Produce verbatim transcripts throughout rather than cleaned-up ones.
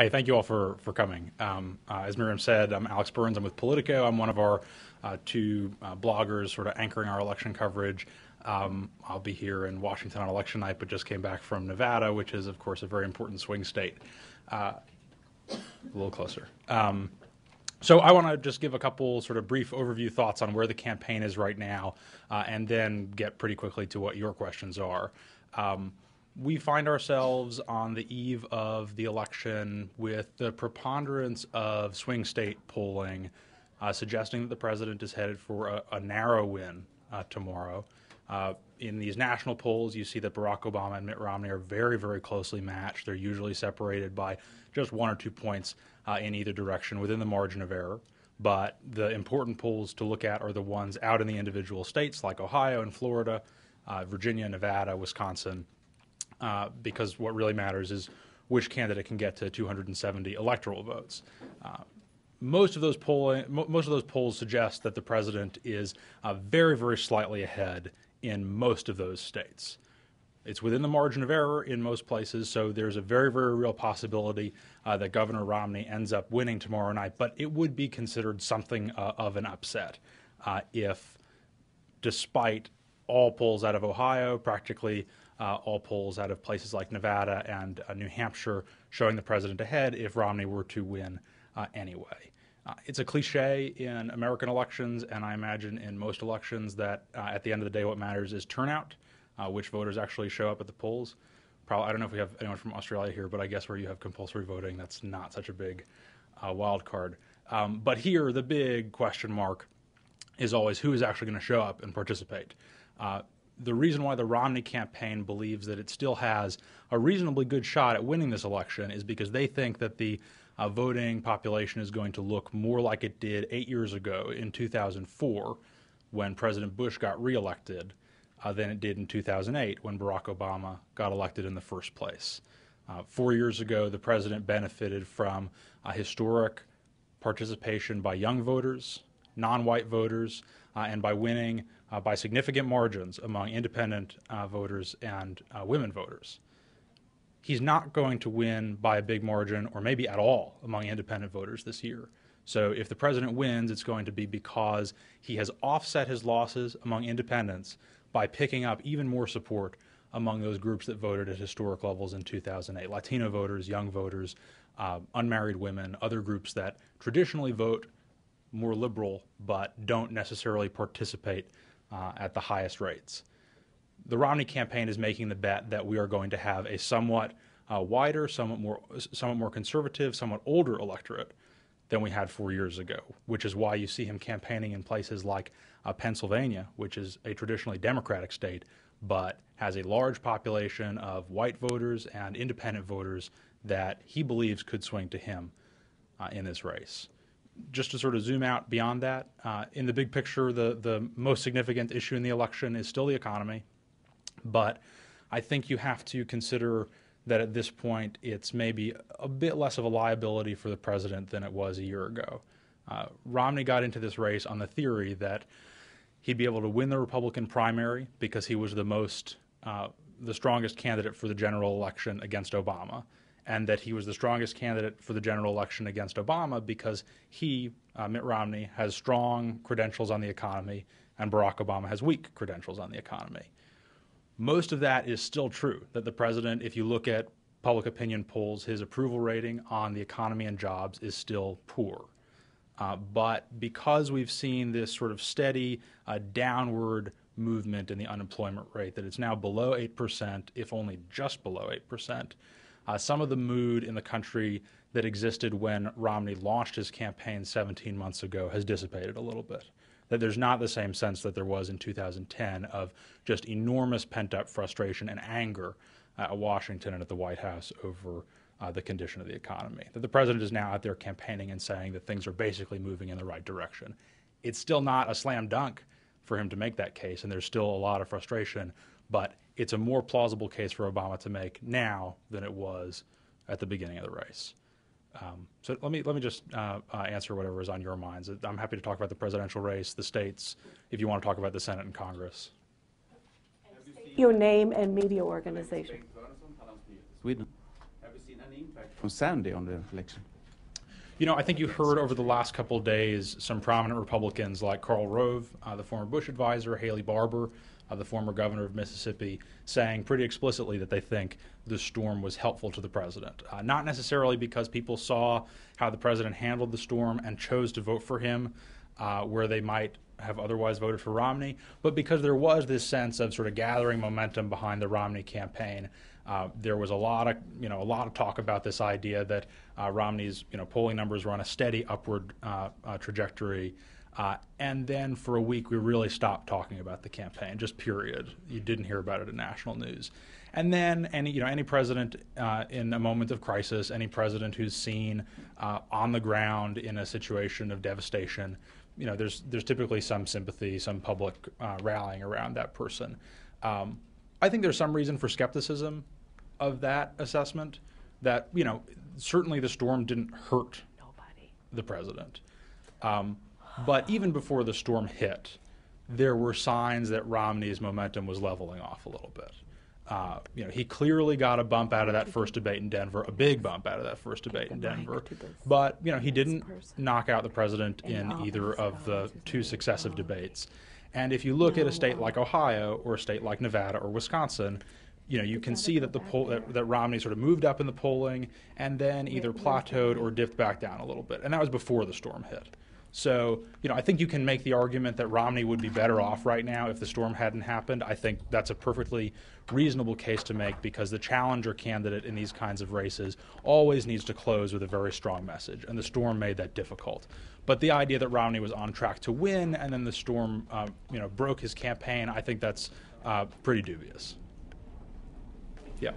Hey, thank you all for, for coming. Um, uh, as Miriam said, I'm Alex Burns. I'm with Politico. I'm one of our uh, two uh, bloggers sort of anchoring our election coverage. Um, I'll be here in Washington on election night, but just came back from Nevada, which is, of course, a very important swing state. Uh, a little closer. Um, So I want to just give a couple sort of brief overview thoughts on where the campaign is right now, uh, and then get pretty quickly to what your questions are. Um, we find ourselves on the eve of the election with the preponderance of swing state polling uh, suggesting that the president is headed for a, a narrow win uh, tomorrow. Uh, in these national polls, you see that Barack Obama and Mitt Romney are very, very closely matched. They're usually separated by just one or two points uh, in either direction within the margin of error. But the important polls to look at are the ones out in the individual states like Ohio and Florida, uh, Virginia, Nevada, Wisconsin, uh, because what really matters is which candidate can get to two hundred seventy electoral votes. Uh, Most of those polling, most of those polls suggest that the president is uh, very, very slightly ahead in most of those states. It's within the margin of error in most places, so there's a very, very real possibility uh, that Governor Romney ends up winning tomorrow night, but it would be considered something uh, of an upset uh, if, despite all polls out of Ohio, practically uh, all polls out of places like Nevada and uh, New Hampshire showing the president ahead, if Romney were to win uh, anyway. Uh, it's a cliche in American elections, and I imagine in most elections, that uh, at the end of the day what matters is turnout, uh, which voters actually show up at the polls. Probably, I don't know if we have anyone from Australia here, but I guess where you have compulsory voting, that's not such a big uh, wild card. Um, but here, the big question mark is always who is actually going to show up and participate. Uh, the reason why the Romney campaign believes that it still has a reasonably good shot at winning this election is because they think that the Uh, voting population is going to look more like it did eight years ago in two thousand four when President Bush got reelected uh, than it did in two thousand eight when Barack Obama got elected in the first place. Uh, four years ago, the president benefited from a historic participation by young voters, non-white voters, uh, and by winning uh, by significant margins among independent uh, voters and uh, women voters. He's not going to win by a big margin or maybe at all among independent voters this year. So if the president wins, it's going to be because he has offset his losses among independents by picking up even more support among those groups that voted at historic levels in two thousand eight. Latino voters, young voters, uh, unmarried women, other groups that traditionally vote more liberal but don't necessarily participate uh, at the highest rates. The Romney campaign is making the bet that we are going to have a somewhat uh, wider, somewhat more, somewhat more conservative, somewhat older electorate than we had four years ago, which is why you see him campaigning in places like uh, Pennsylvania, which is a traditionally Democratic state, but has a large population of white voters and independent voters that he believes could swing to him uh, in this race. Just to sort of zoom out beyond that, uh, in the big picture, the, the most significant issue in the election is still the economy. But I think you have to consider that at this point it's maybe a bit less of a liability for the president than it was a year ago. Uh, Romney got into this race on the theory that he'd be able to win the Republican primary because he was the most, uh, the strongest candidate for the general election against Obama, and that he was the strongest candidate for the general election against Obama because he, uh, Mitt Romney, has strong credentials on the economy and Barack Obama has weak credentials on the economy. Most of that is still true, that the president, if you look at public opinion polls, his approval rating on the economy and jobs is still poor. Uh, but because we've seen this sort of steady uh, downward movement in the unemployment rate, that it's now below eight percent, if only just below eight percent, uh, some of the mood in the country that existed when Romney launched his campaign seventeen months ago has dissipated a little bit. That there's not the same sense that there was in two thousand ten of just enormous pent-up frustration and anger at Washington and at the White House over uh, the condition of the economy. That the president is now out there campaigning and saying that things are basically moving in the right direction. It's still not a slam dunk for him to make that case, and there's still a lot of frustration, but it's a more plausible case for Obama to make now than it was at the beginning of the race. Um, so let me let me just uh, uh, answer whatever is on your minds. I'm happy to talk about the presidential race, the states, if you want to talk about the Senate and Congress. Your name and media organization. Sweden. Have you seen any impact from Saturday on the election? You know, I think you heard over the last couple of days some prominent Republicans like Karl Rove, uh, the former Bush advisor, Haley Barber, uh, the former governor of Mississippi, saying pretty explicitly that they think the storm was helpful to the president. Uh, not necessarily because people saw how the president handled the storm and chose to vote for him uh, where they might have otherwise voted for Romney, but because there was this sense of sort of gathering momentum behind the Romney campaign. Uh, there was a lot of, you know, a lot of talk about this idea that uh, Romney's, you know, polling numbers were on a steady upward uh, uh, trajectory, uh, and then for a week we really stopped talking about the campaign. Just period. You didn't hear about it in national news. And then any, you know, any president uh, in a moment of crisis, any president who's seen uh, on the ground in a situation of devastation, you know, there's there's typically some sympathy, some public uh, rallying around that person. Um, I think there's some reason for skepticism of that assessment, that, you know, certainly the storm didn't hurt Nobody. the president. Um, but even before the storm hit, there were signs that Romney's momentum was leveling off a little bit. Uh, you know, he clearly got a bump out of that first debate in Denver, a big bump out of that first debate in Denver. But, you know, he didn't knock out the president in either of the two successive debates. And if you look at a state like Ohio or a state like Nevada or Wisconsin, you know, you can see that the poll that, that Romney sort of moved up in the polling and then either plateaued or dipped back down a little bit, and that was before the storm hit. So, you know, I think you can make the argument that Romney would be better off right now if the storm hadn't happened. I think that's a perfectly reasonable case to make, because the challenger candidate in these kinds of races always needs to close with a very strong message, and the storm made that difficult. But the idea that Romney was on track to win and then the storm, uh, you know, broke his campaign, I think that's uh, pretty dubious. Yeah.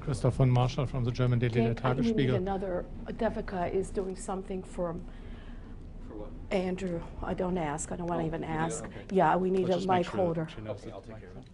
Christoph Marshall from the German daily Der Tagesspiegel. Another Devika is doing something for, for what? Andrew. I don't ask. I don't want to oh, even ask. Yeah, okay. yeah we need Let's a mic sure holder. Okay, I'll take care of it.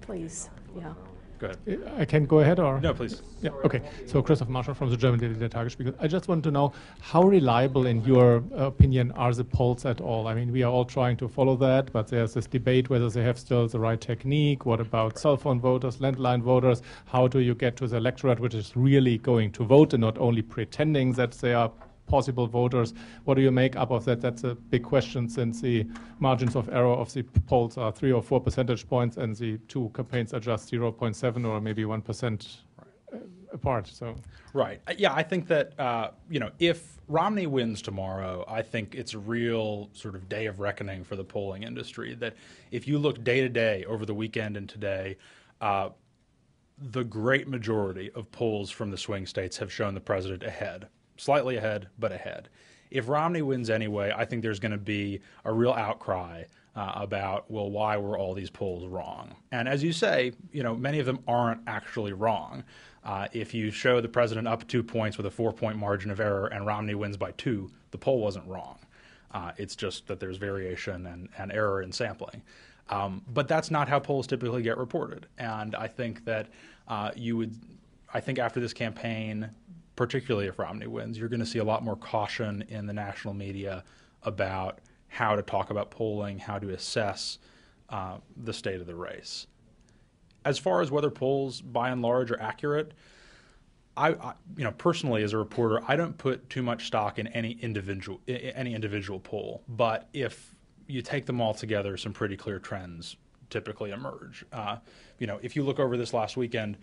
Please. Yeah. Go ahead. I can go ahead, or? No, please. Yeah, okay. So Christoph Marshall from the German daily Der Tagesspiegel. I just want to know, how reliable, in your opinion, are the polls at all? I mean, we are all trying to follow that, but there's this debate whether they have still the right technique. What about right. cell phone voters, landline voters? How do you get to the electorate which is really going to vote and not only pretending that they are possible voters? What do you make up of that? That's a big question, since the margins of error of the polls are three or four percentage points, and the two campaigns are just zero point seven or maybe one percent apart. So, right, yeah, I think that uh, you know, if Romney wins tomorrow, I think it's a real sort of day of reckoning for the polling industry. That if you look day to day over the weekend and today, uh, the great majority of polls from the swing states have shown the president ahead. Slightly ahead, but ahead. If Romney wins anyway, I think there's going to be a real outcry uh, about, well, why were all these polls wrong? And as you say, you know, many of them aren't actually wrong. Uh, if you show the president up two points with a four-point margin of error and Romney wins by two, the poll wasn't wrong. Uh, it's just that there's variation and, and error in sampling. Um, but that's not how polls typically get reported. And I think that uh, you would, I think after this campaign, particularly if Romney wins, you're going to see a lot more caution in the national media about how to talk about polling, how to assess uh, the state of the race. As far as whether polls, by and large, are accurate, I, I you know, personally as a reporter, I don't put too much stock in any individual any individual poll. But if you take them all together, some pretty clear trends typically emerge. Uh, you know, if you look over this last weekend,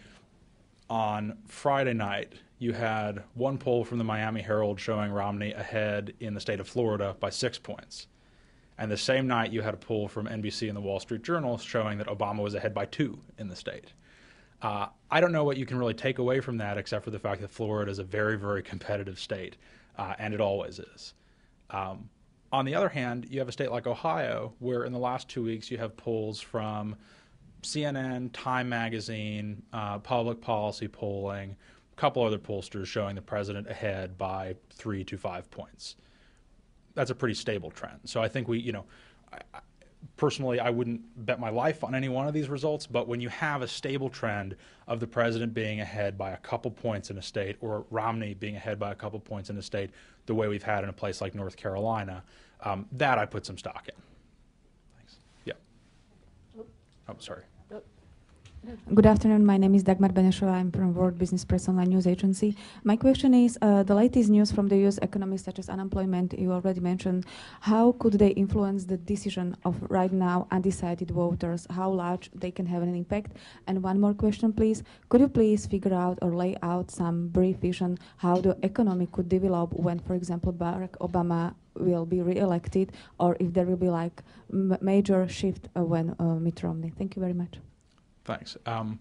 on Friday night, you had one poll from the Miami Herald showing Romney ahead in the state of Florida by six points. And the same night, you had a poll from N B C and the Wall Street Journal showing that Obama was ahead by two in the state. Uh, I don't know what you can really take away from that, except for the fact that Florida is a very, very competitive state, uh, and it always is. Um, on the other hand, you have a state like Ohio, where in the last two weeks, you have polls from C N N, Time Magazine, uh, public policy polling, a couple other pollsters showing the president ahead by three to five points. That's a pretty stable trend. So I think we, you know, I, I, personally, I wouldn't bet my life on any one of these results, but when you have a stable trend of the president being ahead by a couple points in a state, or Romney being ahead by a couple points in a state, the way we've had in a place like North Carolina, um, that I put some stock in. Thanks. Yeah. Oh, sorry. Good afternoon. My name is Dagmar Beneshova. I'm from World Business Press Online News Agency. My question is, uh, the latest news from the U S economy, such as unemployment, you already mentioned, how could they influence the decision of right now undecided voters, how large they can have an impact? And one more question, please. Could you please figure out or lay out some brief vision how the economy could develop when, for example, Barack Obama will be re-elected, or if there will be like m major shift uh, when uh, Mitt Romney? Thank you very much. Thanks. Um,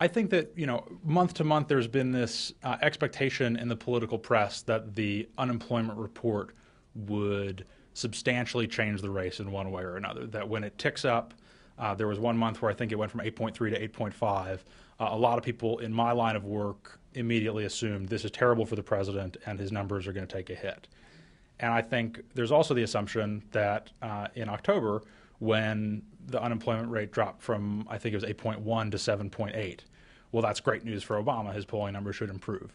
I think that, you know, month to month there's been this uh, expectation in the political press that the unemployment report would substantially change the race in one way or another, that when it ticks up, uh, there was one month where I think it went from eight point three to eight point five. Uh, a lot of people in my line of work immediately assumed this is terrible for the president and his numbers are going to take a hit. And I think there's also the assumption that uh, in October, when the unemployment rate dropped from, I think it was eight point one to seven point eight. Well, that's great news for Obama. His polling numbers should improve.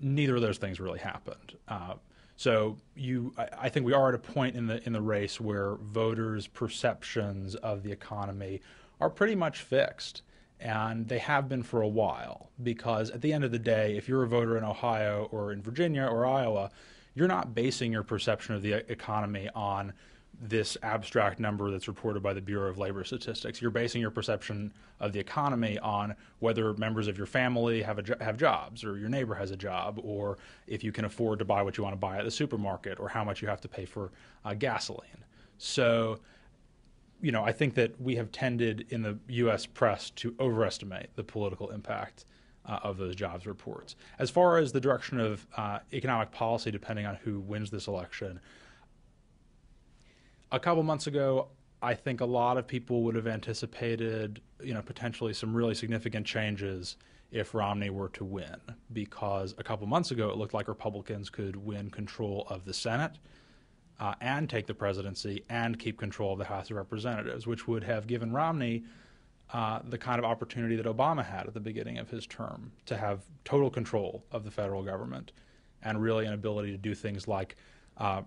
Neither of those things really happened. Uh, so you, I, I think we are at a point in the, in the race where voters' perceptions of the economy are pretty much fixed, and they have been for a while, because at the end of the day, if you're a voter in Ohio or in Virginia or Iowa, you're not basing your perception of the economy on this abstract number that's reported by the Bureau of Labor Statistics. You're basing your perception of the economy on whether members of your family have a jo have jobs, or your neighbor has a job, or if you can afford to buy what you want to buy at the supermarket, or how much you have to pay for uh, gasoline. So, you know, I think that we have tended in the U S press to overestimate the political impact uh, of those jobs reports. As far as the direction of uh, economic policy, depending on who wins this election, a couple months ago, I think a lot of people would have anticipated, you know, potentially some really significant changes if Romney were to win, because a couple months ago it looked like Republicans could win control of the Senate uh, and take the presidency and keep control of the House of Representatives, which would have given Romney uh, the kind of opportunity that Obama had at the beginning of his term to have total control of the federal government and really an ability to do things like uh,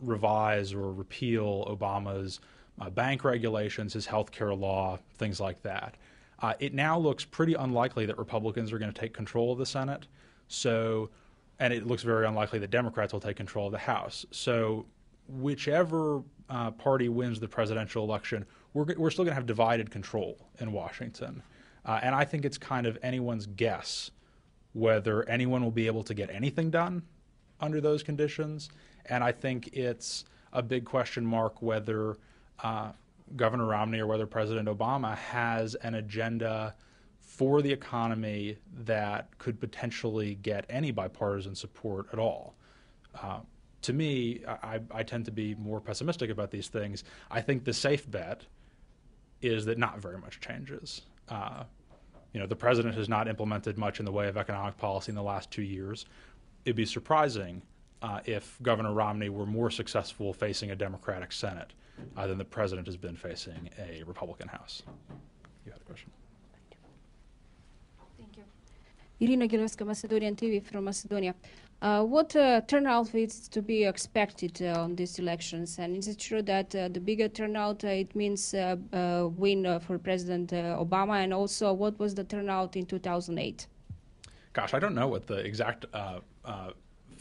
revise or repeal Obama's uh, bank regulations, his health care law, things like that. Uh, it now looks pretty unlikely that Republicans are going to take control of the Senate, so, and it looks very unlikely that Democrats will take control of the House. So whichever uh, party wins the presidential election, we're, we're still going to have divided control in Washington. Uh, and I think it's kind of anyone's guess whether anyone will be able to get anything done under those conditions. And I think it's a big question mark whether uh, Governor Romney or whether President Obama has an agenda for the economy that could potentially get any bipartisan support at all. Uh, to me, I, I tend to be more pessimistic about these things. I think the safe bet is that not very much changes. Uh, you know, the president has not implemented much in the way of economic policy in the last two years. It'd be surprising Uh, if Governor Romney were more successful facing a Democratic Senate uh, than the president has been facing a Republican House. You had a question. Thank you. Irina Giroska, Macedonian T V from Macedonia. Uh, what uh, turnout is to be expected uh, on these elections? And is it true that uh, the bigger turnout, uh, it means uh, uh, win uh, for President uh, Obama? And also, what was the turnout in two thousand eight? Gosh, I don't know what the exact uh, uh,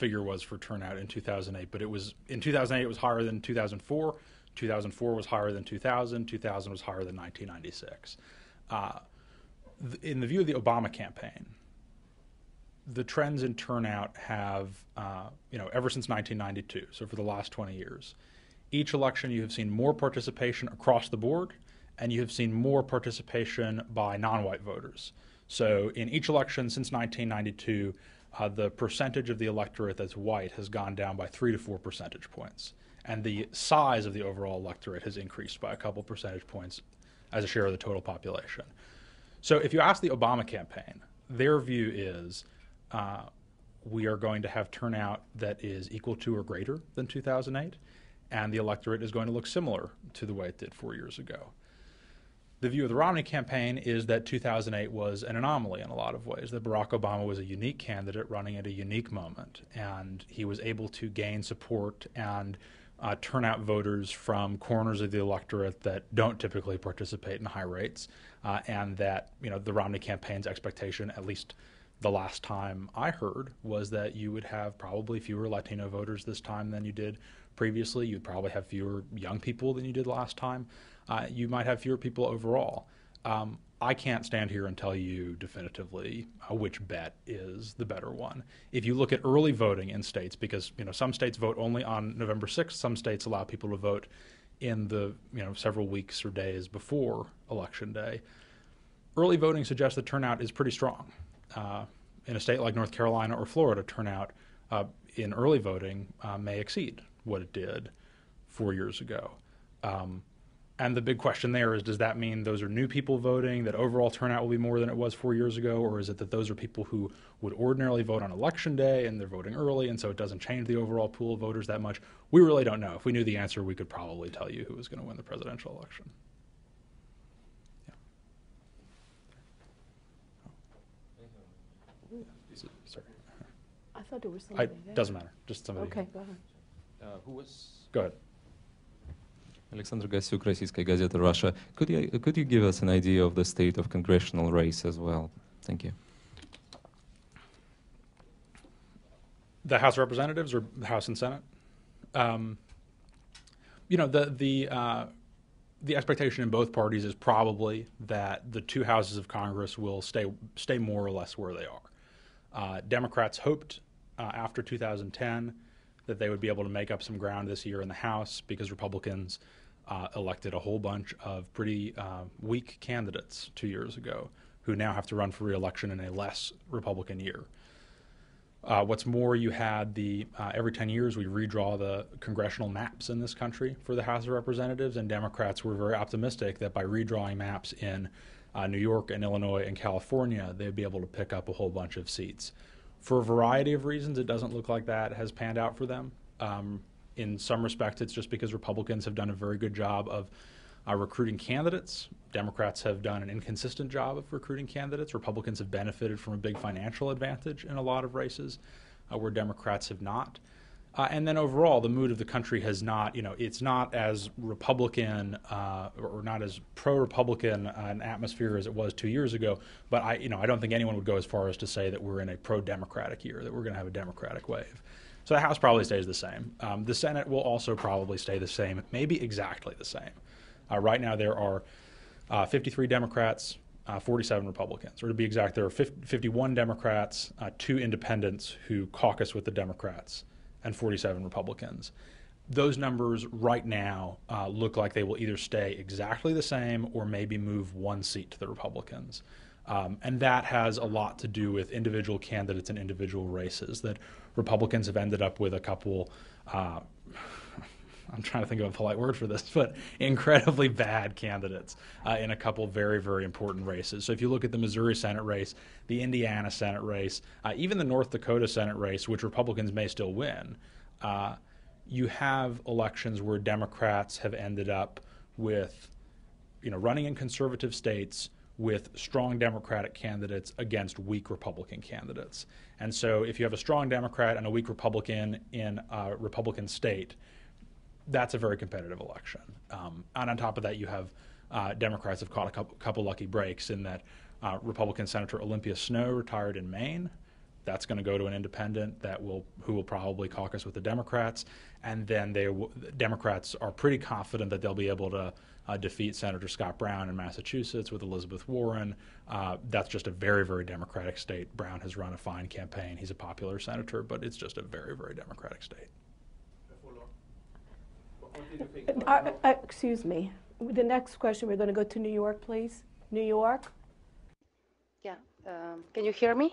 figure was for turnout in two thousand eight, but it was in two thousand eight it was higher than two thousand four, two thousand four was higher than two thousand, two thousand was higher than nineteen ninety-six. Uh, th in the view of the Obama campaign, the trends in turnout have, uh, you know, ever since nineteen ninety-two, so for the last twenty years, each election you have seen more participation across the board, and you have seen more participation by non-white voters. So in each election since nineteen ninety-two, Uh, the percentage of the electorate that's white has gone down by three to four percentage points. And the size of the overall electorate has increased by a couple percentage points as a share of the total population. So if you ask the Obama campaign, their view is uh, we are going to have turnout that is equal to or greater than two thousand eight, and the electorate is going to look similar to the way it did four years ago. The view of the Romney campaign is that two thousand eight was an anomaly in a lot of ways, that Barack Obama was a unique candidate running at a unique moment, and he was able to gain support and uh, turn out voters from corners of the electorate that don't typically participate in high rates, uh, and that, you know, the Romney campaign's expectation, at least the last time I heard, was that you would have probably fewer Latino voters this time than you did previously. You'd probably have fewer young people than you did last time. Uh, you might have fewer people overall. Um, I can't stand here and tell you definitively uh, which bet is the better one. If you look at early voting in states, because, you know, some states vote only on November sixth, some states allow people to vote in the, you know, several weeks or days before Election Day, early voting suggests the turnout is pretty strong. Uh, in a state like North Carolina or Florida, turnout uh, in early voting uh, may exceed what it did four years ago. Um, and the big question there is, does that mean those are new people voting, that overall turnout will be more than it was four years ago, or is it that those are people who would ordinarily vote on Election Day and they're voting early, and so it doesn't change the overall pool of voters that much? We really don't know. If we knew the answer, we could probably tell you who was going to win the presidential election. I thought there was somebody there. It doesn't matter. Just somebody. Okay, go ahead. Uh, who was? Go ahead. Alexander Gasyuk, Российская газета, Russia. Could you could you give us an idea of the state of congressional race as well? Thank you. The House of Representatives or the House and Senate? Um, you know, the the uh, the expectation in both parties is probably that the two houses of Congress will stay stay more or less where they are. Uh, Democrats hoped uh, after two thousand ten that they would be able to make up some ground this year in the House because Republicans uh, elected a whole bunch of pretty uh, weak candidates two years ago who now have to run for re-election in a less Republican year. Uh, what's more, you had the uh, every ten years we redraw the congressional maps in this country for the House of Representatives, and Democrats were very optimistic that by redrawing maps in Uh, New York and Illinois and California, they'd be able to pick up a whole bunch of seats. For a variety of reasons, it doesn't look like that has panned out for them. Um, in some respects, it's just because Republicans have done a very good job of uh, recruiting candidates. Democrats have done an inconsistent job of recruiting candidates. Republicans have benefited from a big financial advantage in a lot of races uh, where Democrats have not. Uh, and then overall, the mood of the country has not, you know, it's not as Republican uh, or not as pro-Republican uh, an atmosphere as it was two years ago. But, I, you know, I don't think anyone would go as far as to say that we're in a pro-Democratic year, that we're going to have a Democratic wave. So the House probably stays the same. Um, the Senate will also probably stay the same, maybe exactly the same. Uh, right now there are uh, fifty-three Democrats, uh, forty-seven Republicans. Or to be exact, there are fifty-one Democrats, uh, two independents who caucus with the Democrats, and forty-seven Republicans. Those numbers right now uh, look like they will either stay exactly the same or maybe move one seat to the Republicans. Um, and that has a lot to do with individual candidates and individual races, that Republicans have ended up with a couple, uh, I'm trying to think of a polite word for this, but incredibly bad candidates uh, in a couple very, very important races. So if you look at the Missouri Senate race, the Indiana Senate race, uh, even the North Dakota Senate race, which Republicans may still win, uh, you have elections where Democrats have ended up with, you know, running in conservative states with strong Democratic candidates against weak Republican candidates. And so if you have a strong Democrat and a weak Republican in a Republican state, that's a very competitive election. Um, and on top of that, you have uh, Democrats have caught a couple, couple lucky breaks in that uh, Republican Senator Olympia Snowe retired in Maine. That's going to go to an independent that will who will probably caucus with the Democrats. And then they w Democrats are pretty confident that they'll be able to uh, defeat Senator Scott Brown in Massachusetts with Elizabeth Warren. Uh, that's just a very, very Democratic state. Brown has run a fine campaign. He's a popular senator, but it's just a very, very Democratic state. Uh, uh, excuse me. The next question, we're going to go to New York, please. New York? Yeah. Um, can you hear me?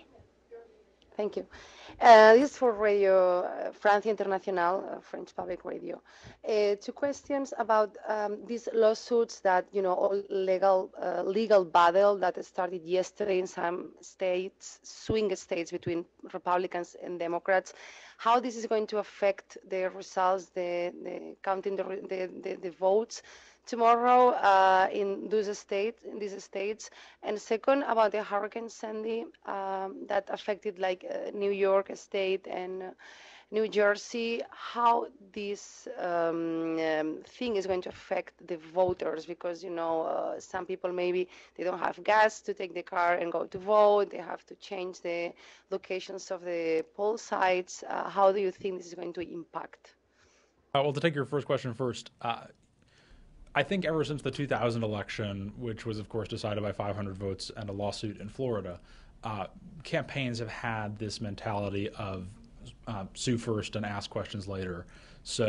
Thank you. Uh, this is for Radio France International, uh, French public radio. Uh, two questions about um, these lawsuits that, you know, all legal uh, legal battle that started yesterday in some states, swing states between Republicans and Democrats. How this is going to affect the results, the, the counting the, the, the, the votes tomorrow uh, in those states, in these states, and second about the Hurricane Sandy um, that affected like uh, New York State and uh, New Jersey, how this um, um, thing is going to affect the voters, because, you know, uh, some people maybe they don't have gas to take the car and go to vote. They have to change the locations of the poll sites. Uh, how do you think this is going to impact? Uh, well, to take your first question first, uh, I think ever since the two thousand election, which was, of course, decided by five hundred votes and a lawsuit in Florida, uh, campaigns have had this mentality of Uh, sue first and ask questions later. So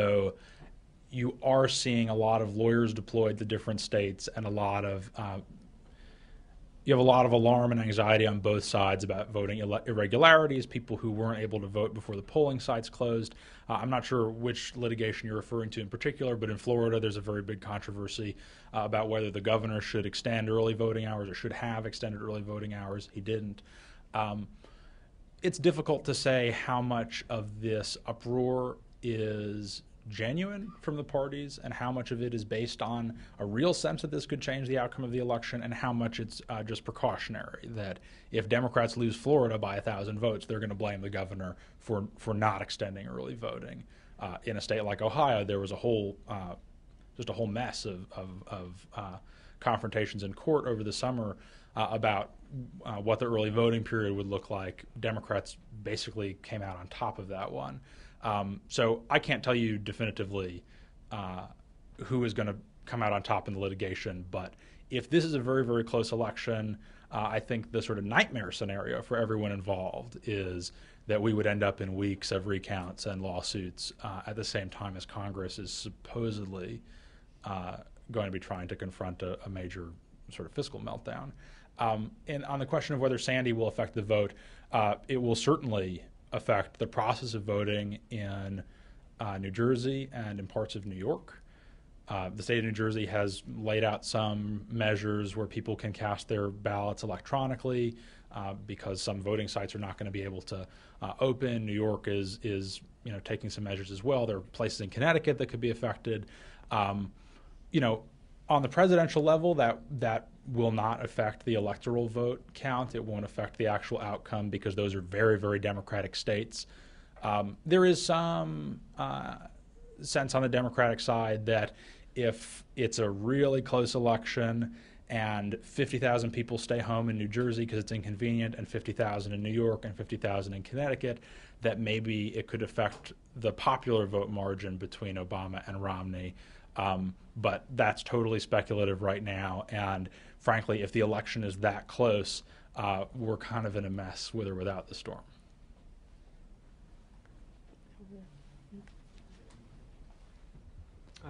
you are seeing a lot of lawyers deployed to different states, and a lot of uh, you have a lot of alarm and anxiety on both sides about voting irregularities, people who weren't able to vote before the polling sites closed. Uh, I'm not sure which litigation you're referring to in particular, but in Florida there's a very big controversy uh, about whether the governor should extend early voting hours or should have extended early voting hours. He didn't. Um, It's difficult to say how much of this uproar is genuine from the parties and how much of it is based on a real sense that this could change the outcome of the election, and how much it's uh, just precautionary, that if Democrats lose Florida by a thousand votes, they're going to blame the governor for, for not extending early voting. Uh, in a state like Ohio, there was a whole uh, just a whole mess of, of, of uh, confrontations in court over the summer uh, about Uh, what the early voting period would look like. Democrats basically came out on top of that one. Um, so I can't tell you definitively uh, who is going to come out on top in the litigation, but if this is a very, very close election, uh, I think the sort of nightmare scenario for everyone involved is that we would end up in weeks of recounts and lawsuits uh, at the same time as Congress is supposedly uh, going to be trying to confront a, a major sort of fiscal meltdown. Um, and on the question of whether Sandy will affect the vote, uh, it will certainly affect the process of voting in uh, New Jersey and in parts of New York. Uh, the state of New Jersey has laid out some measures where people can cast their ballots electronically uh, because some voting sites are not going to be able to uh, open. New York is, is you know, taking some measures as well. There are places in Connecticut that could be affected. Um, you know, on the presidential level, that that will not affect the electoral vote count. It won't affect the actual outcome because those are very, very Democratic states. Um, there is some uh, sense on the Democratic side that if it's a really close election and fifty thousand people stay home in New Jersey because it's inconvenient, and fifty thousand in New York and fifty thousand in Connecticut, that maybe it could affect the popular vote margin between Obama and Romney. Um, but that's totally speculative right now, and frankly, if the election is that close, uh, we're kind of in a mess with or without the storm.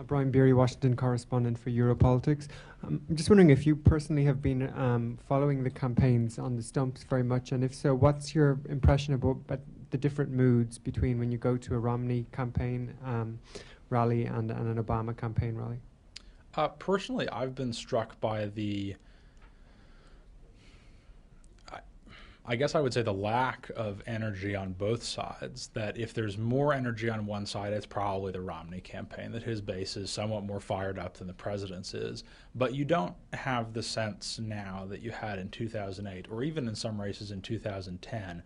Uh, Brian Beery, Washington correspondent for Europolitics. Um, I'm just wondering if you personally have been um, following the campaigns on the stumps very much, and if so, what's your impression about, about the different moods between when you go to a Romney campaign um, rally and, and an Obama campaign rally? Uh, personally, I've been struck by the, I, I guess I would say the lack of energy on both sides, that if there's more energy on one side, it's probably the Romney campaign, that his base is somewhat more fired up than the president's is. But you don't have the sense now that you had in two thousand eight, or even in some races in two thousand ten,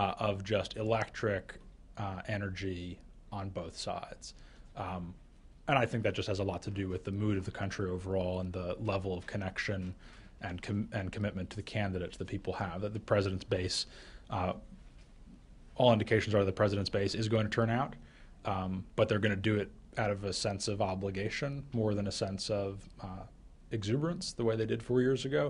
uh, of just electric uh, energy on both sides. Um, and I think that just has a lot to do with the mood of the country overall and the level of connection and com and commitment to the candidates that people have, that the president's base, uh, all indications are the president's base is going to turn out, um, but they're going to do it out of a sense of obligation more than a sense of uh, exuberance, the way they did four years ago.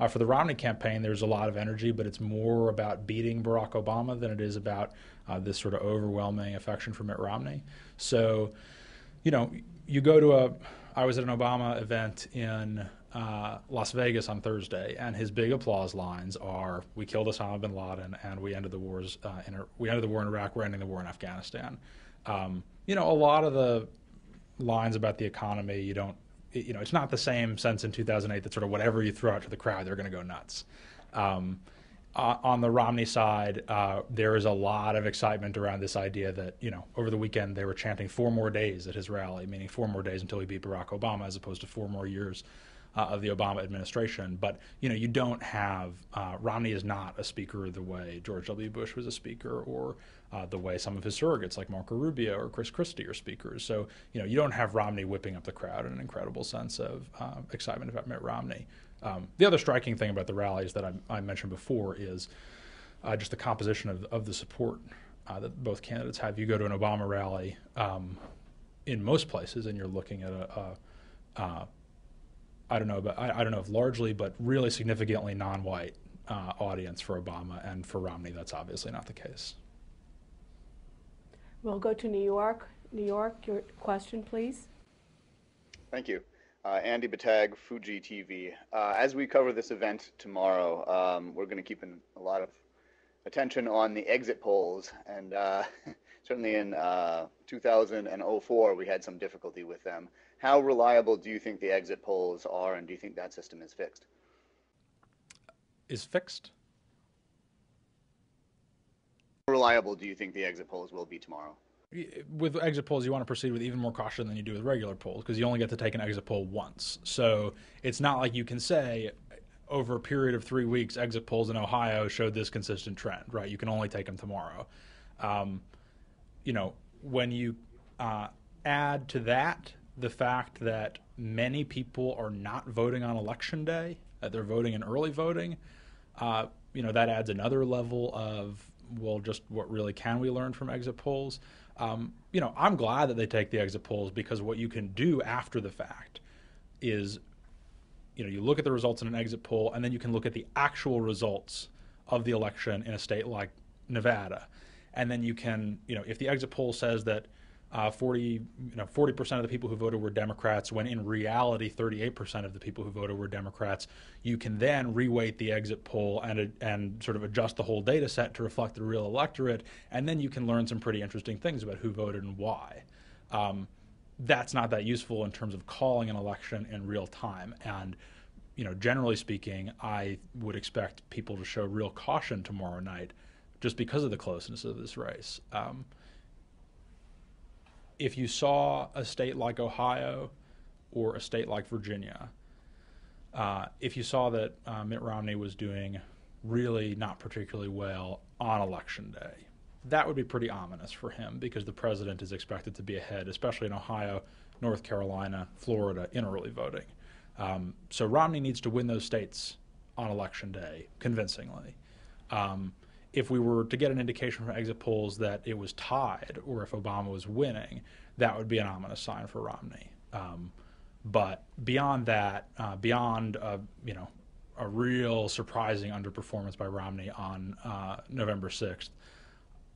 Uh, for the Romney campaign, there's a lot of energy, but it's more about beating Barack Obama than it is about uh, this sort of overwhelming affection for Mitt Romney. So, you know, you go to a – I was at an Obama event in uh, Las Vegas on Thursday, and his big applause lines are, we killed Osama bin Laden, and we ended the wars uh, – in we ended the war in Iraq, we're ending the war in Afghanistan. Um, you know, a lot of the lines about the economy, you don't you know, it's not the same sense in two thousand eight that sort of whatever you throw out to the crowd, they're going to go nuts. Um, uh, on the Romney side, uh, there is a lot of excitement around this idea that, you know, over the weekend they were chanting four more days at his rally, meaning four more days until he beat Barack Obama as opposed to four more years uh, of the Obama administration. But, you know, you don't have uh, – Romney is not a speaker the way George W. Bush was a speaker, or uh, the way some of his surrogates like Marco Rubio or Chris Christie are speakers. So, you know, you don't have Romney whipping up the crowd in an incredible sense of uh, excitement about Mitt Romney. Um, the other striking thing about the rallies that I, I mentioned before is uh, just the composition of, of the support uh, that both candidates have. You go to an Obama rally um, in most places, and you're looking at a, a uh, I don't know, but I, I don't know if largely, but really significantly non-white uh, audience for Obama, and for Romney, that's obviously not the case. We'll go to New York. New York, your question, please. Thank you. Uh, Andy Batag, Fuji T V. Uh, as we cover this event tomorrow, um, we're going to keep an, a lot of attention on the exit polls. And uh, certainly in uh, two thousand four, we had some difficulty with them. How reliable do you think the exit polls are, and do you think that system is fixed? Is fixed? How reliable do you think the exit polls will be tomorrow? With exit polls, you want to proceed with even more caution than you do with regular polls, because you only get to take an exit poll once. So it's not like you can say over a period of three weeks, exit polls in Ohio showed this consistent trend, right? You can only take them tomorrow. Um, you know, when you uh, add to that the fact that many people are not voting on election day, that they're voting in early voting, uh, you know, that adds another level of, well, just what really can we learn from exit polls? Um, you know, I'm glad that they take the exit polls, because what you can do after the fact is, you know, you look at the results in an exit poll, and then you can look at the actual results of the election in a state like Nevada. And then you can, you know, if the exit poll says that uh, forty, you know, forty percent of the people who voted were Democrats, when in reality thirty-eight percent of the people who voted were Democrats, you can then reweight the exit poll and and sort of adjust the whole data set to reflect the real electorate, and then you can learn some pretty interesting things about who voted and why. Um, that's not that useful in terms of calling an election in real time. And, you know, generally speaking, I would expect people to show real caution tomorrow night just because of the closeness of this race. Um, If you saw a state like Ohio or a state like Virginia, uh, if you saw that uh, Mitt Romney was doing really not particularly well on Election Day, that would be pretty ominous for him, because the president is expected to be ahead, especially in Ohio, North Carolina, Florida, in early voting. Um, so Romney needs to win those states on Election Day convincingly. Um, If we were to get an indication from exit polls that it was tied, or if Obama was winning, that would be an ominous sign for Romney. Um, but beyond that, uh, beyond a, you know, a real surprising underperformance by Romney on uh, November sixth,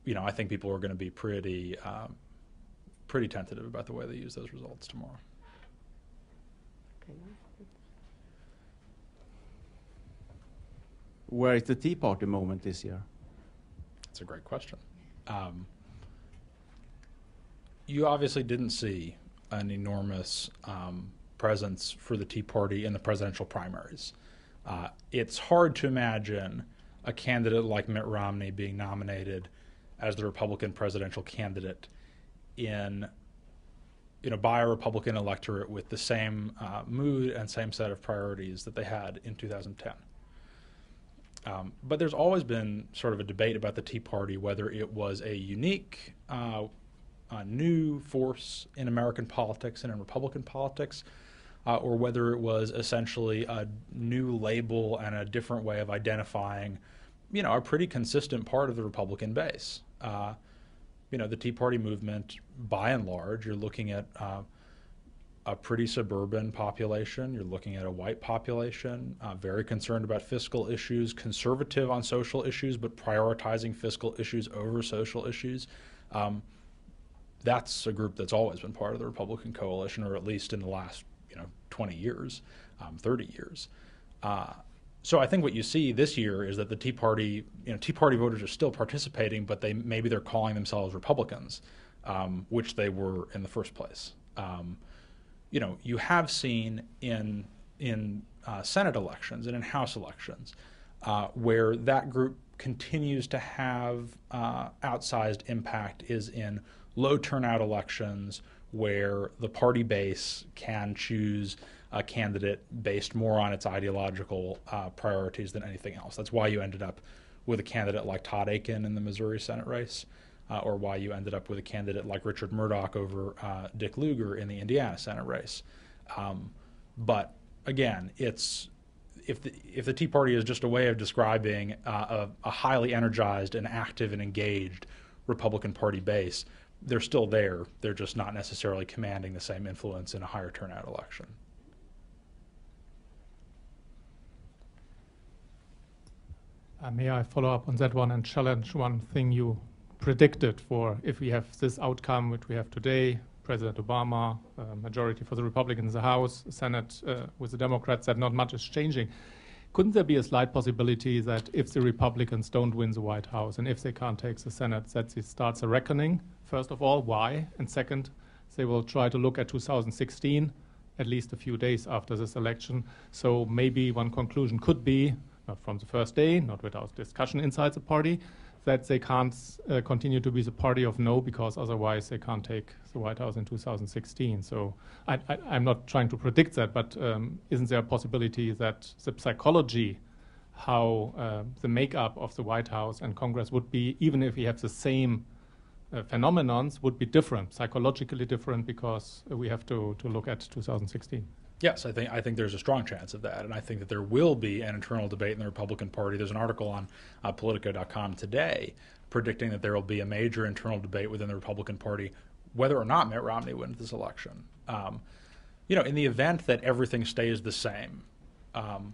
you know, I think people are going to be pretty, um, pretty tentative about the way they use those results tomorrow. Okay. Where is the Tea Party moment this year? That's a great question. Um, you obviously didn't see an enormous um, presence for the Tea Party in the presidential primaries. Uh, it's hard to imagine a candidate like Mitt Romney being nominated as the Republican presidential candidate in, you know, by a Republican electorate with the same uh, mood and same set of priorities that they had in two thousand ten. Um, but there's always been sort of a debate about the Tea Party, whether it was a unique, uh, a new force in American politics and in Republican politics, uh, or whether it was essentially a new label and a different way of identifying, you know, a pretty consistent part of the Republican base. Uh, you know, the Tea Party movement, by and large, you're looking at uh, a pretty suburban population. You're looking at a white population, uh, very concerned about fiscal issues, conservative on social issues, but prioritizing fiscal issues over social issues. Um, that's a group that's always been part of the Republican coalition, or at least in the last, you know, twenty years, um, thirty years. Uh, so I think what you see this year is that the Tea Party, you know, Tea Party voters are still participating, but they maybe they're calling themselves Republicans, um, which they were in the first place. Um, You know, you have seen in in uh, Senate elections and in House elections uh, where that group continues to have uh, outsized impact is in low turnout elections where the party base can choose a candidate based more on its ideological uh, priorities than anything else. That's why you ended up with a candidate like Todd Akin in the Missouri Senate race, uh, or why you ended up with a candidate like Richard Murdoch over uh, Dick Lugar in the Indiana Senate race. Um, but again, it's if the, if the Tea Party is just a way of describing uh, a, a highly energized and active and engaged Republican Party base, they're still there. They're just not necessarily commanding the same influence in a higher turnout election. Uh, may I follow up on that one and challenge one thing you predicted for if we have this outcome which we have today, President Obama, uh, majority for the Republicans in the House, Senate uh, with the Democrats, that not much is changing. Couldn't there be a slight possibility that if the Republicans don't win the White House and if they can't take the Senate, that it starts a reckoning? First of all, why? And second, they will try to look at two thousand sixteen, at least a few days after this election. So maybe one conclusion could be, from the first day, not without discussion inside the party, that they can't uh, continue to be the party of no, because otherwise they can't take the White House in two thousand sixteen. So I, I, I'm not trying to predict that, but um, isn't there a possibility that the psychology, how uh, the makeup of the White House and Congress would be, even if we have the same uh, phenomenons, would be different, psychologically different, because we have to, to look at two thousand sixteen? Yes, I think I think there's a strong chance of that, and I think that there will be an internal debate in the Republican Party. There's an article on uh, Politico dot com today predicting that there will be a major internal debate within the Republican Party whether or not Mitt Romney wins this election. Um, you know, in the event that everything stays the same, um,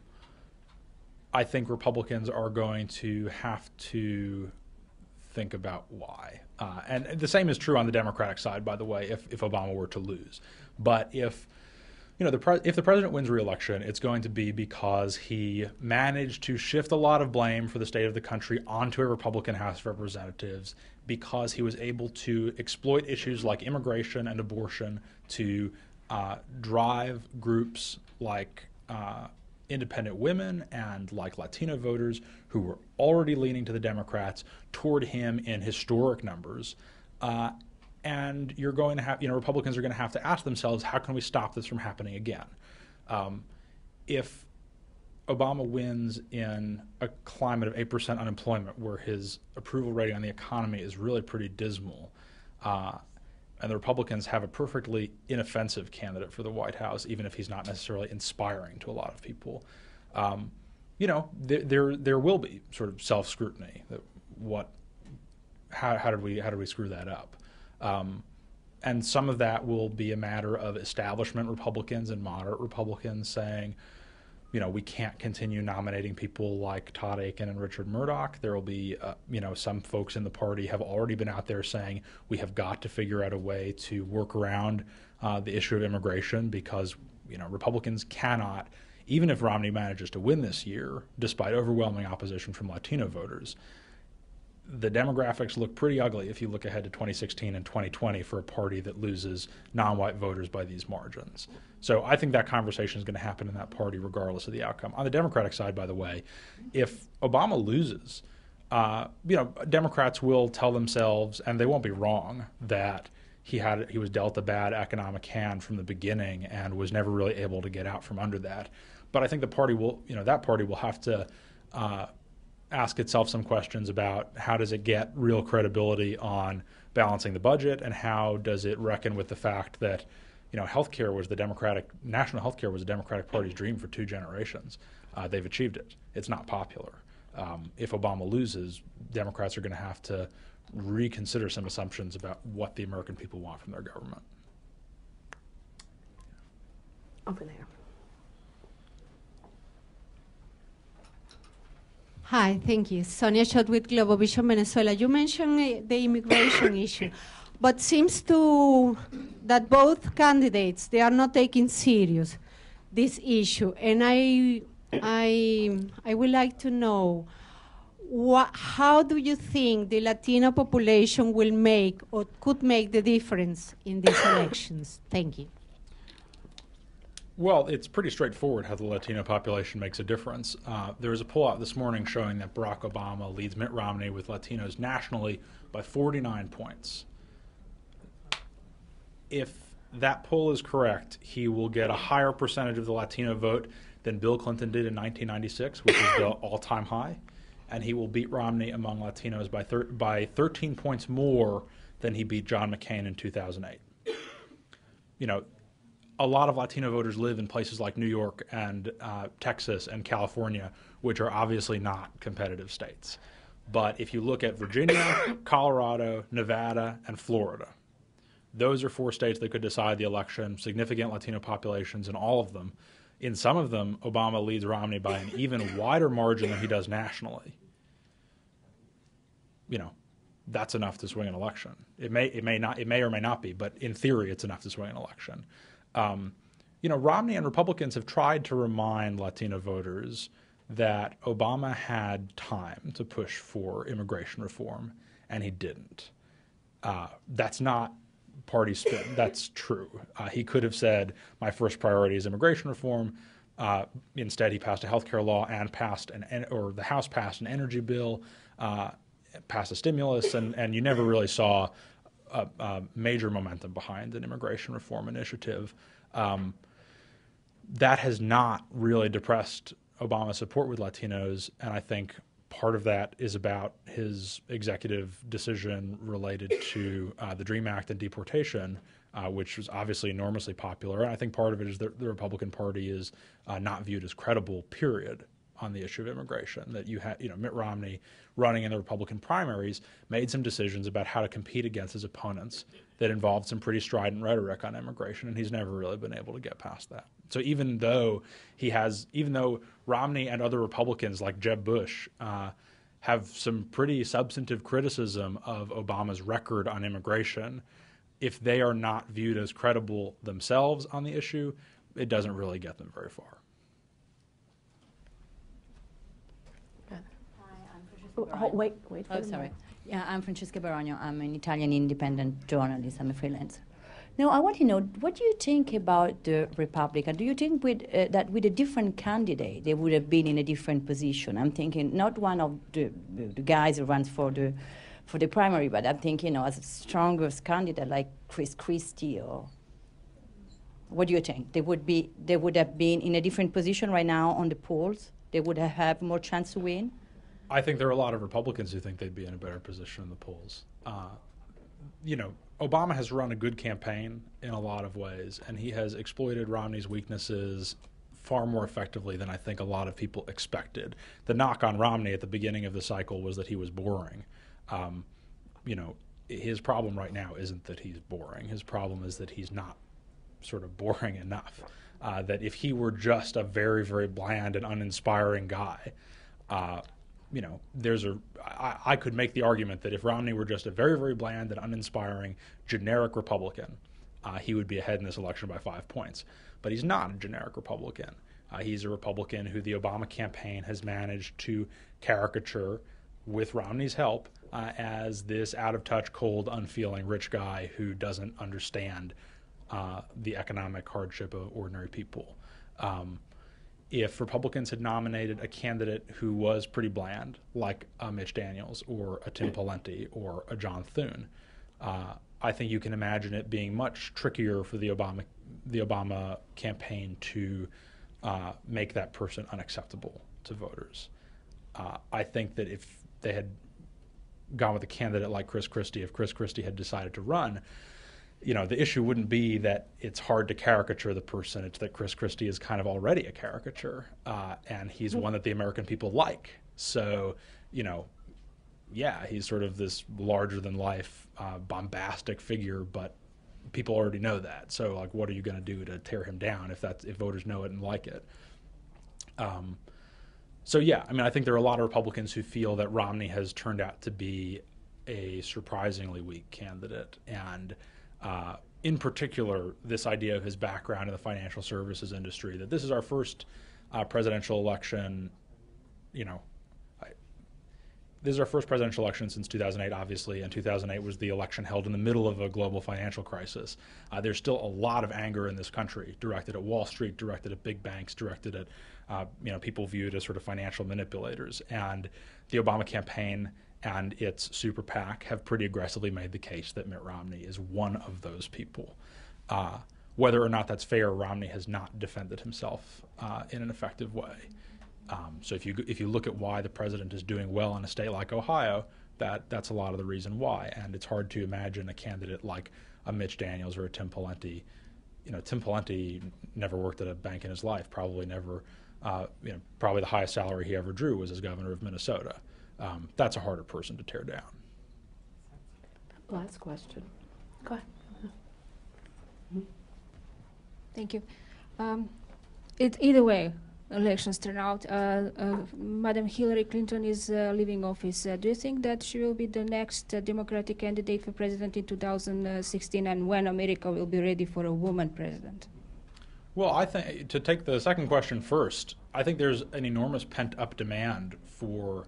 I think Republicans are going to have to think about why. Uh, and the same is true on the Democratic side, by the way, if, if Obama were to lose. But if You know, the pre if the president wins re-election, it's going to be because he managed to shift a lot of blame for the state of the country onto a Republican House of Representatives, because he was able to exploit issues like immigration and abortion to uh, drive groups like uh, independent women and like Latino voters who were already leaning to the Democrats toward him in historic numbers. Uh, And you're going to have, you know, Republicans are going to have to ask themselves, how can we stop this from happening again? Um, if Obama wins in a climate of eight percent unemployment, where his approval rating on the economy is really pretty dismal, uh, and the Republicans have a perfectly inoffensive candidate for the White House, even if he's not necessarily inspiring to a lot of people, um, you know, there, there there will be sort of self-scrutiny. That what, how how did we how did we screw that up? Um, and some of that will be a matter of establishment Republicans and moderate Republicans saying, you know, we can't continue nominating people like Todd Akin and Richard Murdoch. There will be, uh, you know, some folks in the party have already been out there saying we have got to figure out a way to work around uh, the issue of immigration, because, you know, Republicans cannot, even if Romney manages to win this year, despite overwhelming opposition from Latino voters, the demographics look pretty ugly if you look ahead to twenty sixteen and twenty twenty for a party that loses non-white voters by these margins. So I think that conversation is going to happen in that party regardless of the outcome. On the Democratic side, by the way, if Obama loses, uh, you know, Democrats will tell themselves, and they won't be wrong, that he had he was dealt a bad economic hand from the beginning and was never really able to get out from under that. But I think the party will, you know, that party will have to uh, ask itself some questions about how does it get real credibility on balancing the budget, and how does it reckon with the fact that, you know, healthcare was the Democratic, national healthcare was the Democratic Party's dream for two generations. Uh, they've achieved it. It's not popular. Um, if Obama loses, Democrats are going to have to reconsider some assumptions about what the American people want from their government. Over there. Hi, thank you. Sonia Schott with Globovision Venezuela. You mentioned uh, the immigration issue, but seems to that both candidates, they are not taking serious this issue. And I, I, I would like to know, what, how do you think the Latino population will make or could make the difference in these elections? Thank you. Well, it's pretty straightforward how the Latino population makes a difference. Uh, there was a poll out this morning showing that Barack Obama leads Mitt Romney with Latinos nationally by forty-nine points. If that poll is correct, he will get a higher percentage of the Latino vote than Bill Clinton did in nineteen ninety-six, which is the all-time high. And he will beat Romney among Latinos by thir by thirteen points more than he beat John McCain in two thousand eight. You know, a lot of Latino voters live in places like New York and uh, Texas and California, which are obviously not competitive states. But if you look at Virginia, Colorado, Nevada, and Florida, those are four states that could decide the election, significant Latino populations in all of them. In some of them, Obama leads Romney by an even wider margin than he does nationally. You know, that's enough to swing an election. It may, it may not, it may or may not be, but in theory, it's enough to swing an election. Um, you know, Romney and Republicans have tried to remind Latino voters that Obama had time to push for immigration reform, and he didn't. Uh, that's not party spin. That's true. Uh, he could have said, my first priority is immigration reform. Uh, instead, he passed a health care law and passed an, or the House passed an energy bill, uh, passed a stimulus, and, and you never really saw a, a major momentum behind an immigration reform initiative. Um, that has not really depressed Obama's support with Latinos, and I think part of that is about his executive decision related to uh, the DREAM Act and deportation, uh, which was obviously enormously popular. And I think part of it is that the Republican Party is uh, not viewed as credible, period, on the issue of immigration. That you had, you know, Mitt Romney running in the Republican primaries made some decisions about how to compete against his opponents that involved some pretty strident rhetoric on immigration, and he's never really been able to get past that. So even though he has, even though Romney and other Republicans like Jeb Bush uh, have some pretty substantive criticism of Obama's record on immigration, if they are not viewed as credible themselves on the issue, it doesn't really get them very far. Hi, I'm oh, wait, wait. Oh, sorry. Yeah, I'm Francesca Baragno. I'm an Italian independent journalist. I'm a freelancer. Now, I want to know, what do you think about the Republican? Do you think with, uh, that with a different candidate, they would have been in a different position? I'm thinking not one of the, the guys who runs for the, for the primary, but I'm thinking, you know, as a strongest candidate like Chris Christie or... What do you think? They would, be, they would have been in a different position right now on the polls? They would have had more chance to win? I think there are a lot of Republicans who think they'd be in a better position in the polls. Uh, you know, Obama has run a good campaign in a lot of ways, and he has exploited Romney's weaknesses far more effectively than I think a lot of people expected. The knock on Romney at the beginning of the cycle was that he was boring. Um, you know, his problem right now isn't that he's boring. His problem is that he's not sort of boring enough, uh, that if he were just a very, very bland and uninspiring guy, uh, you know, there's a, I, I could make the argument that if Romney were just a very, very bland and uninspiring generic Republican, uh, he would be ahead in this election by five points. But he's not a generic Republican. Uh, he's a Republican who the Obama campaign has managed to caricature, with Romney's help, uh, as this out-of-touch, cold, unfeeling rich guy who doesn't understand uh, the economic hardship of ordinary people. Um, If Republicans had nominated a candidate who was pretty bland, like a Mitch Daniels or a Tim Pawlenty or a John Thune, uh, I think you can imagine it being much trickier for the Obama, the Obama campaign to uh, make that person unacceptable to voters. Uh, I think that if they had gone with a candidate like Chris Christie, if Chris Christie had decided to run, you know, the issue wouldn't be that it's hard to caricature the person. It's that Chris Christie is kind of already a caricature, uh, and he's one that the American people like. So, you know, yeah, he's sort of this larger-than-life, uh, bombastic figure, but people already know that. So, like, what are you going to do to tear him down if that's, if voters know it and like it? Um, so, yeah, I mean, I think there are a lot of Republicans who feel that Romney has turned out to be a surprisingly weak candidate, and... Uh, in particular, this idea of his background in the financial services industry, that this is our first uh, presidential election, you know, I, this is our first presidential election since two thousand eight, obviously, and two thousand eight was the election held in the middle of a global financial crisis. Uh, there's still a lot of anger in this country directed at Wall Street, directed at big banks, directed at, uh, you know, people viewed as sort of financial manipulators. And the Obama campaign and its super PAC have pretty aggressively made the case that Mitt Romney is one of those people. Uh, whether or not that's fair, Romney has not defended himself uh, in an effective way. Um, so if you if you look at why the president is doing well in a state like Ohio, that that's a lot of the reason why. And it's hard to imagine a candidate like a Mitch Daniels or a Tim Pawlenty. You know, Tim Pawlenty never worked at a bank in his life. Probably never. Uh, you know, probably the highest salary he ever drew was as governor of Minnesota. Um, that's a harder person to tear down. Last question. Go ahead. Mm-hmm. Thank you. Um, it either way. Elections turn out. Uh, uh, Madam Hillary Clinton is uh, leaving office. Uh, do you think that she will be the next uh, Democratic candidate for president in two thousand sixteen, and when America will be ready for a woman president? Well, I think, to take the second question first, I think there's an enormous pent-up demand for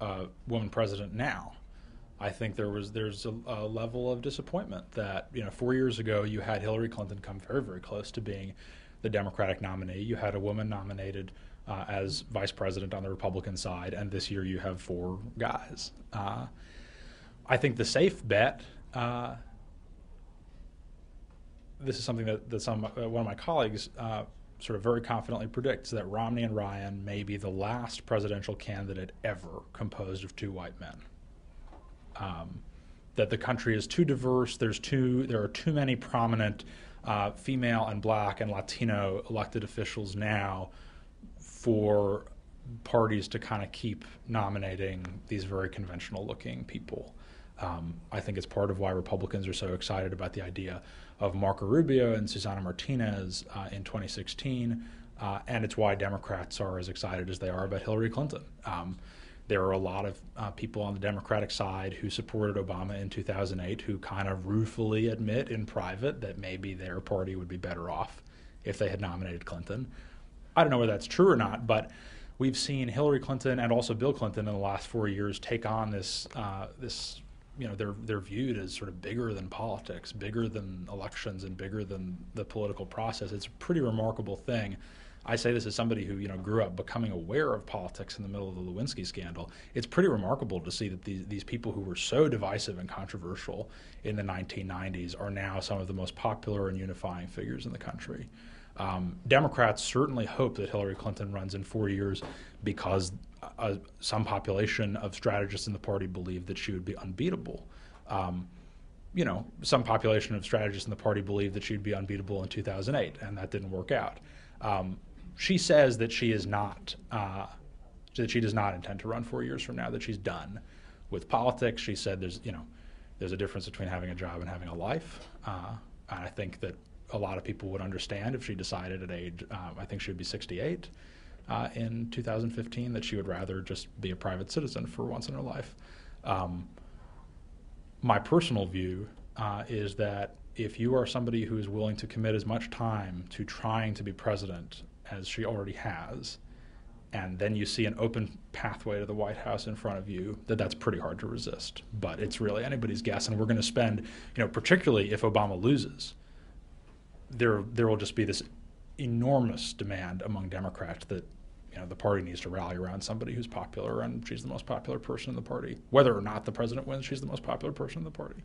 a uh, woman president now. I think there was there's a, a level of disappointment that, you know, four years ago you had Hillary Clinton come very, very close to being the Democratic nominee. You had a woman nominated uh, as vice president on the Republican side, and this year you have four guys. Uh, I think the safe bet, uh, this is something that, that some, uh, one of my colleagues uh, sort of very confidently predicts, that Romney and Ryan may be the last presidential candidate ever composed of two white men. Um, that the country is too diverse, there's too, there are too many prominent Uh, female and black and Latino elected officials now for parties to kind of keep nominating these very conventional looking people. Um, I think it's part of why Republicans are so excited about the idea of Marco Rubio and Susana Martinez uh, in twenty sixteen, uh, and it's why Democrats are as excited as they are about Hillary Clinton. Um, there are a lot of uh, people on the Democratic side who supported Obama in two thousand eight who kind of ruefully admit in private that maybe their party would be better off if they had nominated Clinton. I don't know whether that's true or not, but we've seen Hillary Clinton and also Bill Clinton in the last four years take on this, uh, this you know, they're, they're viewed as sort of bigger than politics, bigger than elections, and bigger than the political process. It's a pretty remarkable thing. I say this as somebody who, you know, grew up becoming aware of politics in the middle of the Lewinsky scandal. It's pretty remarkable to see that these, these people who were so divisive and controversial in the nineteen nineties are now some of the most popular and unifying figures in the country. Um, Democrats certainly hope that Hillary Clinton runs in four years because uh, some population of strategists in the party believe that she would be unbeatable. Um, you know, some population of strategists in the party believe that she'd be unbeatable in two thousand eight, and that didn't work out. Um, She says that she is not, uh, that she does not intend to run four years from now, that she's done with politics. She said there's, you know, there's a difference between having a job and having a life. Uh, and I think that a lot of people would understand if she decided at age, um, I think she would be sixty-eight uh, in two thousand fifteen, that she would rather just be a private citizen for once in her life. Um, my personal view uh, is that if you are somebody who is willing to commit as much time to trying to be president as she already has, and then you see an open pathway to the White House in front of you, that that's pretty hard to resist. But it's really anybody's guess, and we're going to spend, you know, particularly if Obama loses, there there will just be this enormous demand among Democrats that, you know, the party needs to rally around somebody who's popular, and she's the most popular person in the party. Whether or not the president wins, she's the most popular person in the party.